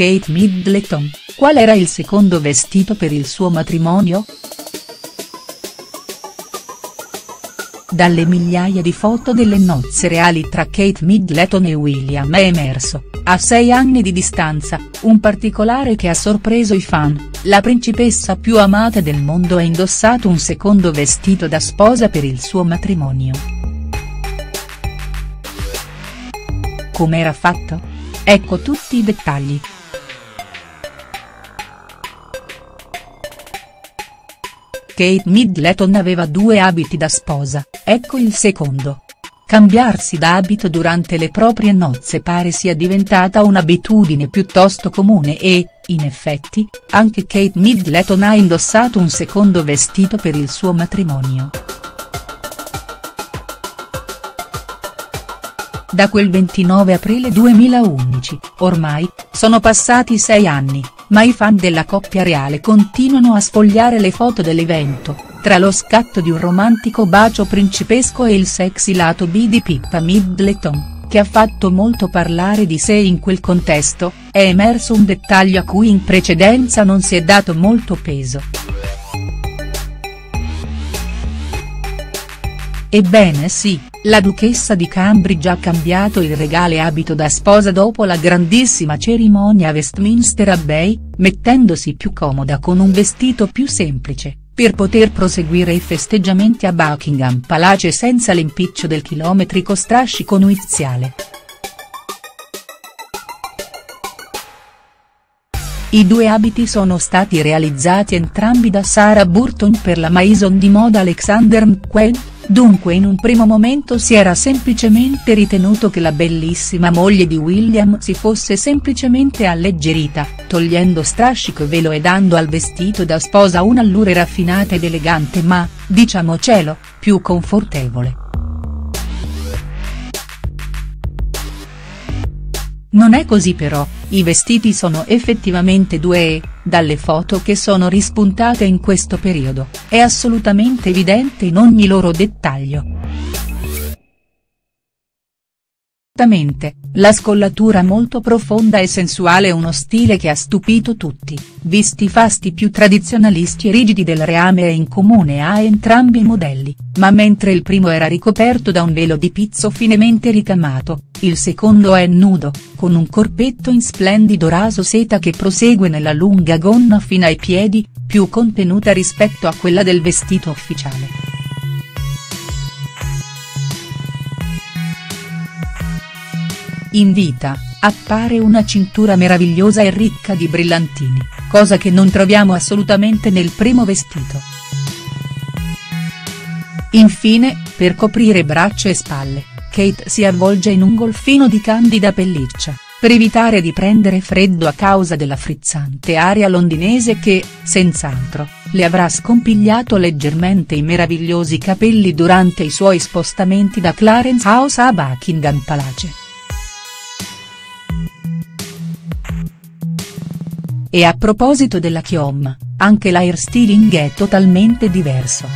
Kate Middleton, qual era il secondo vestito per il suo matrimonio? Dalle migliaia di foto delle nozze reali tra Kate Middleton e William è emerso, a 6 anni di distanza, un particolare che ha sorpreso i fan: la principessa più amata del mondo ha indossato un secondo vestito da sposa per il suo matrimonio. Com'era fatto? Ecco tutti i dettagli. Kate Middleton aveva 2 abiti da sposa, ecco il secondo. Cambiarsi da abito durante le proprie nozze pare sia diventata un'abitudine piuttosto comune e, in effetti, anche Kate Middleton ha indossato un secondo vestito per il suo matrimonio. Da quel 29 aprile 2011, ormai, sono passati 6 anni. Ma i fan della coppia reale continuano a sfogliare le foto dell'evento, tra lo scatto di un romantico bacio principesco e il sexy lato B di Pippa Middleton, che ha fatto molto parlare di sé in quel contesto, è emerso un dettaglio a cui in precedenza non si è dato molto peso. Ebbene sì, la duchessa di Cambridge ha cambiato il regale abito da sposa dopo la grandissima cerimonia a Westminster Abbey, mettendosi più comoda con un vestito più semplice, per poter proseguire i festeggiamenti a Buckingham Palace senza l'impiccio del chilometrico strascico nuziale. I 2 abiti sono stati realizzati entrambi da Sarah Burton per la maison di moda Alexander McQueen. Dunque in un primo momento si era semplicemente ritenuto che la bellissima moglie di William si fosse semplicemente alleggerita, togliendo strascico e velo e dando al vestito da sposa un'allure raffinata ed elegante ma, diciamocelo, più confortevole. Non è così però, i vestiti sono effettivamente 2 e, dalle foto che sono rispuntate in questo periodo, è assolutamente evidente in ogni loro dettaglio. La scollatura molto profonda e sensuale è uno stile che ha stupito tutti, visti i fasti più tradizionalisti e rigidi del reame è in comune a entrambi i modelli, ma mentre il primo era ricoperto da un velo di pizzo finemente ricamato, il secondo è nudo, con un corpetto in splendido raso seta che prosegue nella lunga gonna fino ai piedi, più contenuta rispetto a quella del vestito ufficiale. In vita, appare una cintura meravigliosa e ricca di brillantini, cosa che non troviamo assolutamente nel primo vestito. Infine, per coprire braccia e spalle, Kate si avvolge in un golfino di candida pelliccia, per evitare di prendere freddo a causa della frizzante aria londinese che, senz'altro, le avrà scompigliato leggermente i meravigliosi capelli durante i suoi spostamenti da Clarence House a Buckingham Palace. E a proposito della chioma, anche l'hairstyling è totalmente diverso.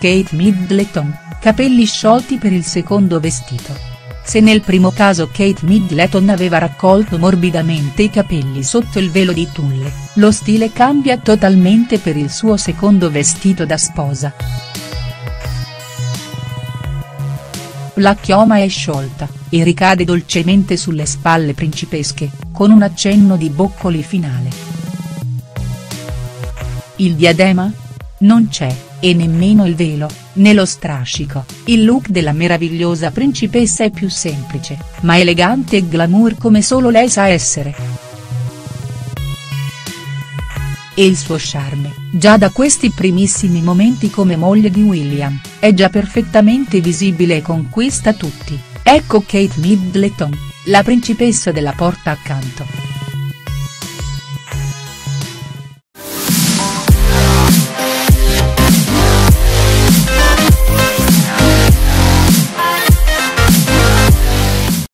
Kate Middleton, capelli sciolti per il secondo vestito. Se nel primo caso Kate Middleton aveva raccolto morbidamente i capelli sotto il velo di tulle, lo stile cambia totalmente per il suo secondo vestito da sposa. La chioma è sciolta, e ricade dolcemente sulle spalle principesche, con un accenno di boccoli finale. Il diadema? Non c'è, e nemmeno il velo, né lo strascico, il look della meravigliosa principessa è più semplice, ma elegante e glamour come solo lei sa essere. E il suo charme, già da questi primissimi momenti come moglie di William, è già perfettamente visibile e conquista tutti. Ecco Kate Middleton, la principessa della porta accanto.